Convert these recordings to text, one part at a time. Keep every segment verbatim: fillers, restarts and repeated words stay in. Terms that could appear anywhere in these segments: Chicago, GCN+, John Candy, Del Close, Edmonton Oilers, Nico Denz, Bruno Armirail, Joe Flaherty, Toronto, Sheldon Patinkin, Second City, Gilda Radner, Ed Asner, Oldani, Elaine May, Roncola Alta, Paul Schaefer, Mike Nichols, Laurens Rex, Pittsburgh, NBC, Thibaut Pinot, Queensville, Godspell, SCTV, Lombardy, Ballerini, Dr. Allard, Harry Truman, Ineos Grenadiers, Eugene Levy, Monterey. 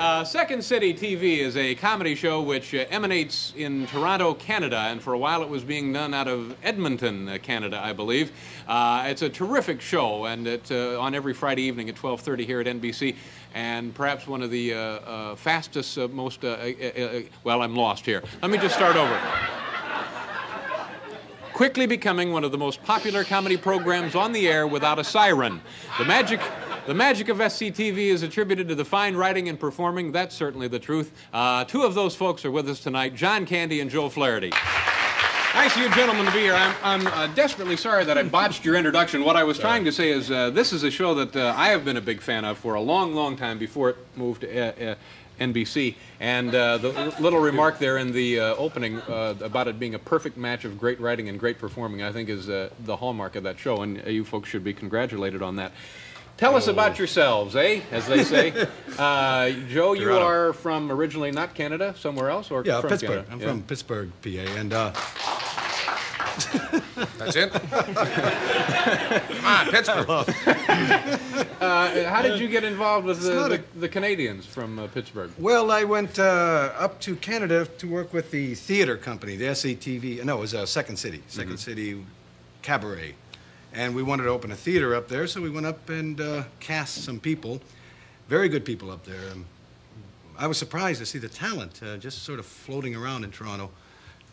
Uh, Second City T V is a comedy show which uh, emanates in Toronto, Canada, and for a while it was being done out of Edmonton, uh, Canada, I believe. Uh, it's a terrific show, and it's uh, on every Friday evening at twelve thirty here at N B C, and perhaps one of the uh, uh, fastest, uh, most... Uh, uh, uh, well, I'm lost here. Let me just start over. Quickly becoming one of the most popular comedy programs on the air without a siren. The magic... The magic of S C T V is attributed to the fine writing and performing. That's certainly the truth. Uh, two of those folks are with us tonight, John Candy and Joe Flaherty. Nice of you gentlemen to be here. I'm, I'm uh, desperately sorry that I botched your introduction. What I was sorry. trying to say is uh, this is a show that uh, I have been a big fan of for a long, long time before it moved to uh, uh, N B C. And uh, the little remark there in the uh, opening uh, about it being a perfect match of great writing and great performing, I think, is uh, the hallmark of that show. And uh, you folks should be congratulated on that. Tell us about yourselves, eh? As they say. uh, Joe, you Toronto. are from originally not Canada, somewhere else, or yeah, from Pittsburgh. Canada? I'm yeah. from Pittsburgh, P A, and uh... that's it. Come on, Pittsburgh. uh, how did you get involved with the, the, a... the Canadians from uh, Pittsburgh? Well, I went uh, up to Canada to work with the theater company, the S C T V. No, it was uh, Second City, Second mm-hmm. City Cabaret. And we wanted to open a theater up there, so we went up and uh, cast some people, very good people up there. Um, I was surprised to see the talent uh, just sort of floating around in Toronto.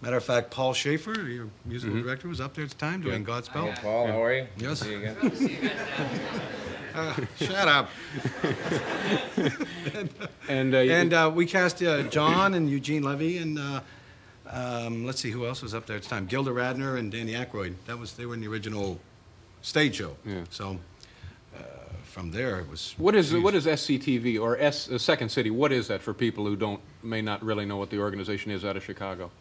Matter of fact, Paul Schaefer, your musical mm-hmm. director, was up there at the time doing yeah. Godspell. Hi, Paul, yeah. how are you? Yes. See you again. uh, shut up. and uh, and, uh, and uh, we cast uh, John and Eugene Levy and. Uh, Um, let's see who else was up there at the time. Gilda Radner and Danny Aykroyd. That was they were in the original stage show. Yeah. So uh, from there it was. What is geez. what is S C T V or S uh, Second City? What is that for people who don't may not really know what the organization is out of Chicago?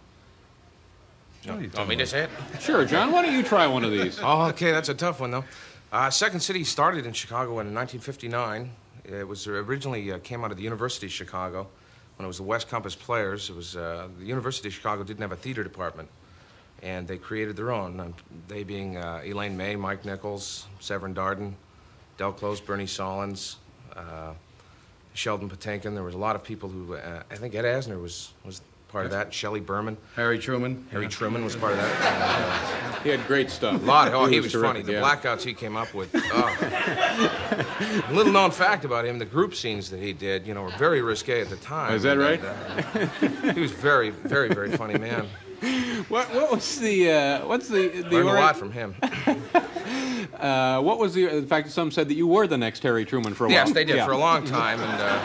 No, you want me to say it? Sure, John. Why don't you try one of these? Oh, okay. That's a tough one though. Uh, Second City started in Chicago in nineteen fifty-nine. It was originally uh, came out of the University of Chicago. When it was the West Compass Players, it was uh, the University of Chicago didn't have a theater department, and they created their own. Um, they being uh, Elaine May, Mike Nichols, Severin Darden, Del Close, Bernie Sollins, uh, Sheldon Patinkin. There was a lot of people who uh, I think Ed Asner was was part of that. Shelley Berman, Harry Truman, Harry yeah. Truman was part of that. And, uh, he had great stuff. A lot. Of, oh, he, he was, was funny. The yeah. blackouts he came up with. Oh. Little known fact about him, the group scenes that he did, you know, were very risque at the time. Is that right? And, uh, he was very, very, very funny man. What, what was the, uh, what's the... the Learned a lot from him. uh, what was the, in fact, some said that you were the next Harry Truman for a yes, while. Yes, they did, yeah. for a long time, and uh,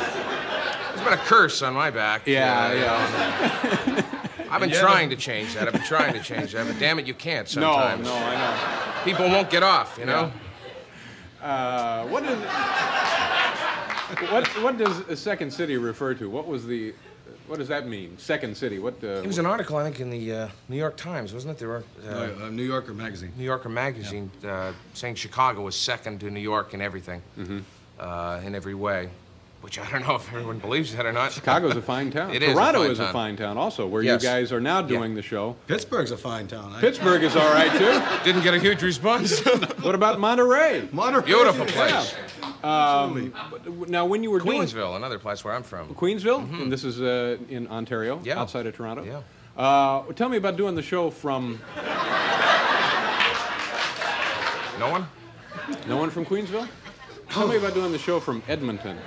there's been a curse on my back. Yeah, uh, yeah. You know, I've been yeah. trying to change that, I've been trying to change that, but damn it, you can't sometimes. No, no, I know. People won't get off, you know? Yeah. Uh, what, is, what, what does Second City refer to? What was the, what does that mean? Second City, what? Uh, it was an article, I think, in the uh, New York Times, wasn't it? There were, uh, no, uh, New Yorker magazine. New Yorker magazine yep. uh, saying Chicago was second to New York in everything, mm-hmm. uh, in every way. Which I don't know if everyone believes that or not. Chicago's a fine town. It Toronto is a fine, is a fine town also, where yes. you guys are now doing yeah. the show. Pittsburgh's a fine town. I Pittsburgh know. is all right, too. Didn't get a huge response. What about Monterey? Monterey. Beautiful place. Yeah. Um, now, when you were Queensville, doing... another place where I'm from. Queensville? Mm-hmm. And this is uh, in Ontario, yeah. outside of Toronto. Yeah. Uh, tell me about doing the show from... No one? No one from Queensville? Tell me about doing the show from Edmonton.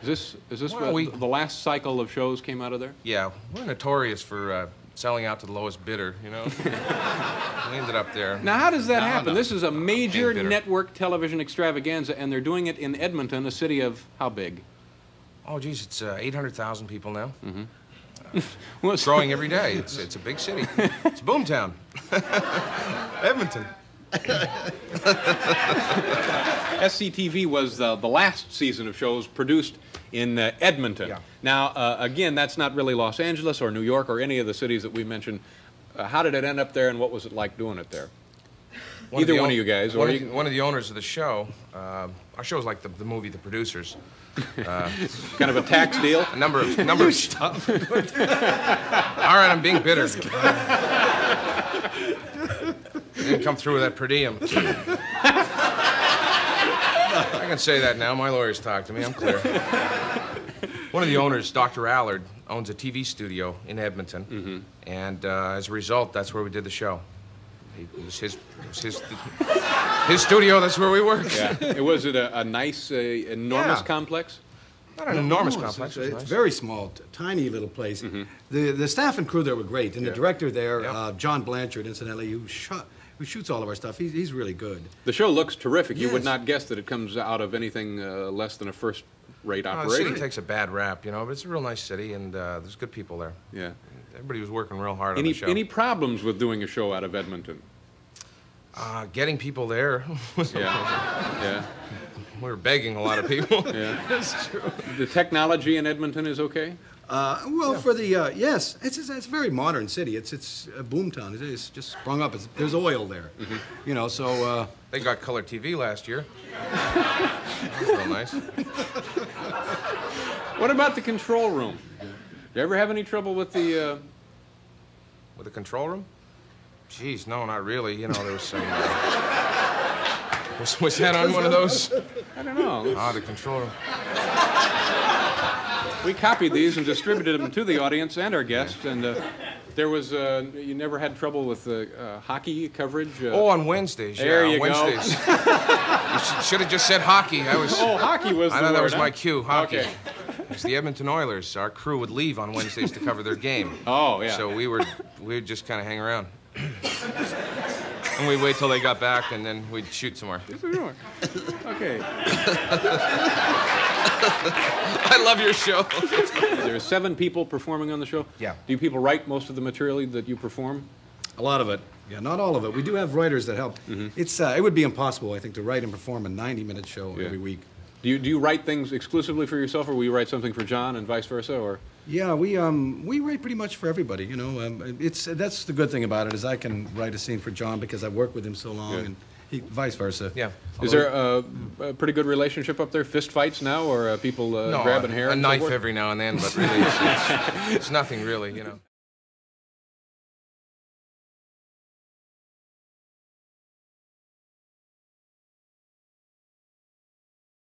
Is this, is this well, we, the last cycle of shows came out of there? Yeah, we're notorious for uh, selling out to the lowest bidder, you know? We ended up there. Now, how does that no, happen? No, this is a major network television extravaganza, and they're doing it in Edmonton, a city of how big? Oh, geez, it's uh, eight hundred thousand people now. Mm-hmm. Uh, well, it's growing every day. It's, it's a big city. It's Boomtown. Edmonton. S C T V was uh, the last season of shows produced in uh, Edmonton. Yeah. Now, uh, again, that's not really Los Angeles or New York or any of the cities that we mentioned. Uh, how did it end up there, and what was it like doing it there? One Either of the one of you guys. One, or of, you one of the owners of the show. Uh, our show is like the, the movie The Producers. Uh, kind of a tax deal? A number of... Number you of stuff. All right, I'm being bitter. Didn't come through with that per diem. I can say that now. My lawyers talk to me. I'm clear. One of the owners, Doctor Allard, owns a T V studio in Edmonton, mm-hmm. and uh, as a result, that's where we did the show. It was his, it was his, his studio. That's where we worked. Yeah. Was it a, a nice, a, enormous yeah. complex? Not an no, enormous no, complex. It's, it's, it's nice. Very small, tiny little place. Mm-hmm. The the staff and crew there were great, and yeah. the director there, yeah. uh, John Blanchard, incidentally, who shot. Who shoots all of our stuff. He's, he's really good. The show looks terrific. Yes. You would not guess that it comes out of anything uh, less than a first-rate no, operation. The city takes a bad rap, you know, but it's a real nice city, and uh, there's good people there. Yeah. Everybody was working real hard any, on the show. Any problems with doing a show out of Edmonton? Uh, getting people there. yeah. yeah. We were begging a lot of people. yeah. That's true. The technology in Edmonton is okay? Uh, well, yeah. for the, uh, yes, it's, it's, it's a very modern city. It's it's a boom town. It's, it's just sprung up. It's, there's oil there, mm-hmm. you know, so... Uh, they got color T V last year. That was real nice. What about the control room? Did you ever have any trouble with the... Uh... With the control room? Jeez, no, not really. You know, there was some... Uh... was, was that on one of those? I don't know. Ah, the control room. We copied these and distributed them to the audience and our guests, and uh, there was, uh, you never had trouble with uh, uh, hockey coverage? Uh, oh, on Wednesdays, yeah, there you on Wednesdays. Go. You sh should have just said hockey. I was, oh, hockey was I the I thought word, that was huh? my cue, hockey. Okay. It's the Edmonton Oilers. Our crew would leave on Wednesdays to cover their game. Oh, yeah. So we were, we would just kind of hang around. And we'd wait till they got back, and then we'd shoot some more. Okay. I love your show. There are seven people performing on the show. Yeah. Do you people write most of the material that you perform? A lot of it. Yeah, not all of it. We do have writers that help. Mm-hmm. It's uh, it would be impossible, I think, to write and perform a ninety-minute show yeah. every week. Do you do you write things exclusively for yourself, or will you write something for John and vice versa, or? Yeah, we um we write pretty much for everybody. You know, um, it's that's the good thing about it is I can write a scene for John because I've worked with him so long, yeah. and he, vice versa. Yeah. Although, is there a, a pretty good relationship up there? Fist fights now, or uh, people uh, no, grabbing hair? A, a knife so every now and then, but really, it's, it's, it's nothing really. You know.